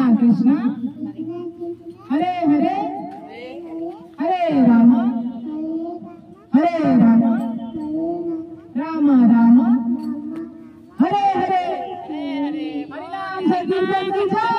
कृष्णा हरे हरे हरे रामा हरे रामा राम राम हरे हरे। हरिनाम संकीर्तन की जय।